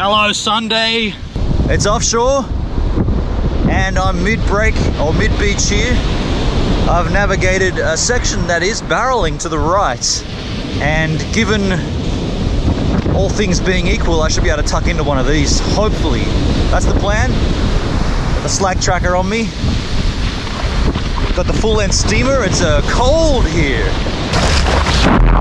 Hello Sunday. It's offshore and I'm mid-break or mid-beach here. I've navigated a section that is barreling to the right, and given all things being equal, I should be able to tuck into one of these, hopefully. That's the plan. Got the slack tracker on me. Got the full end steamer. It's cold here.